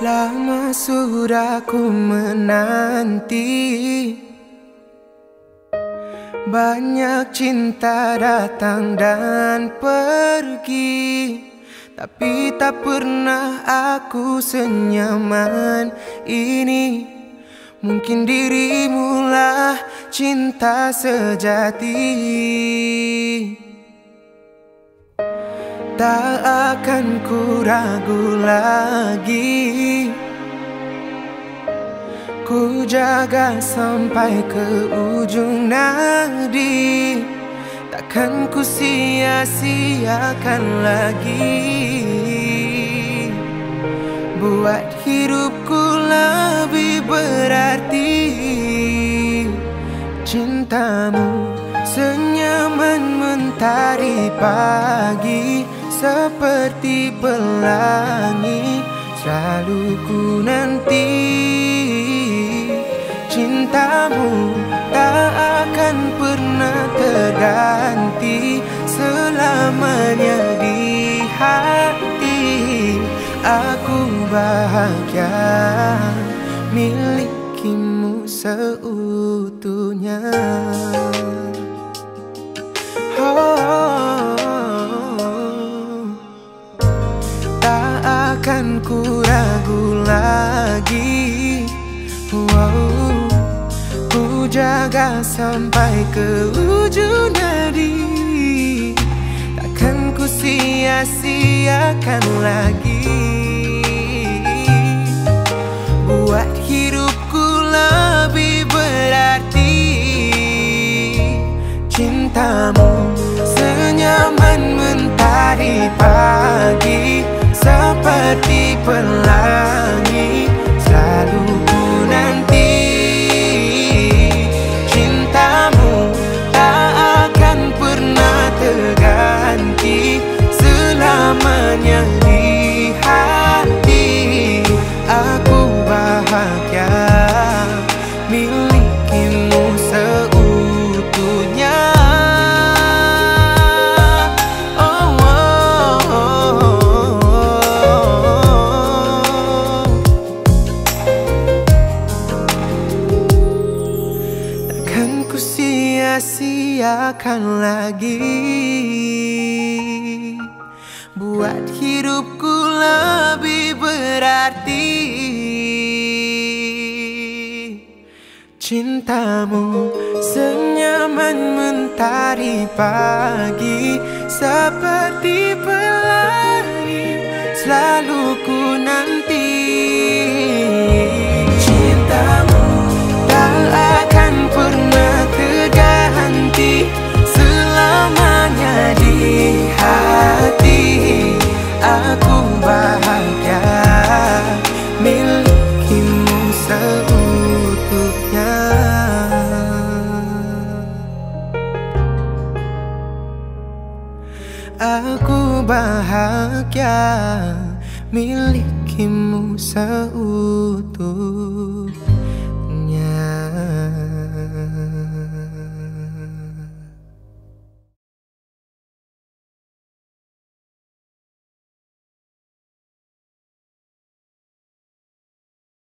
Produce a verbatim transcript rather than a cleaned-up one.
Lama sudah ku menanti, banyak cinta datang dan pergi, tapi tak pernah aku senyaman ini. Mungkin dirimulah cinta sejati. Tak akan ku ragu lagi, ku jaga sampai ke ujung nadi. Takkan ku sia-siakan lagi, buat hidupku lebih berarti. Cintamu senyaman mentari pagi, seperti pelangi selalu ku nanti. Cintamu tak akan pernah terganti, selamanya di hati. Aku bahagia milikimu seutuhnya. Oh, kan ku ragu lagi, wow. Ku jaga sampai ke ujung nadi. Takkan ku sia-siakan lagi, buat hidupku lebih berarti. Cintamu senyaman mentari pagi, seperti pelangi selalu ku nanti. Cintamu tak akan pernah terganti, selamanya di hati. Aku bahagia milikimu seutuhnya. Sia-siakan lagi, buat hidupku lebih berarti. Cintamu senyaman mentari pagi, seperti pelangi selalu ku nanti. Cintamu tak akan pernah terganti, selamanya di hati. Aku bahagia milikimu seutuhnya. Aku bahagia milikimu seutuhnya.